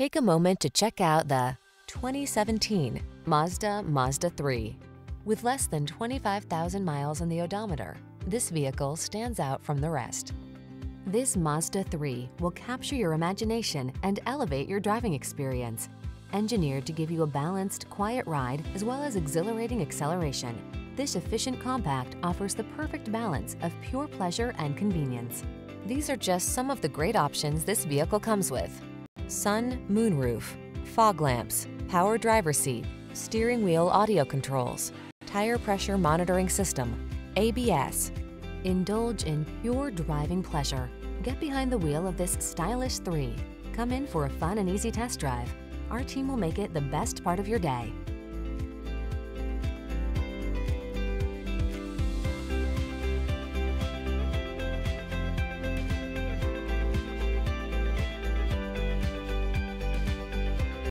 Take a moment to check out the 2017 Mazda 3. With less than 25,000 miles on the odometer, this vehicle stands out from the rest. This Mazda 3 will capture your imagination and elevate your driving experience. Engineered to give you a balanced, quiet ride as well as exhilarating acceleration, this efficient compact offers the perfect balance of pure pleasure and convenience. These are just some of the great options this vehicle comes with: sun, moonroof, fog lamps, power driver seat, steering wheel audio controls, tire pressure monitoring system, ABS. Indulge in pure driving pleasure. Get behind the wheel of this stylish 3. Come in for a fun and easy test drive. Our team will make it the best part of your day.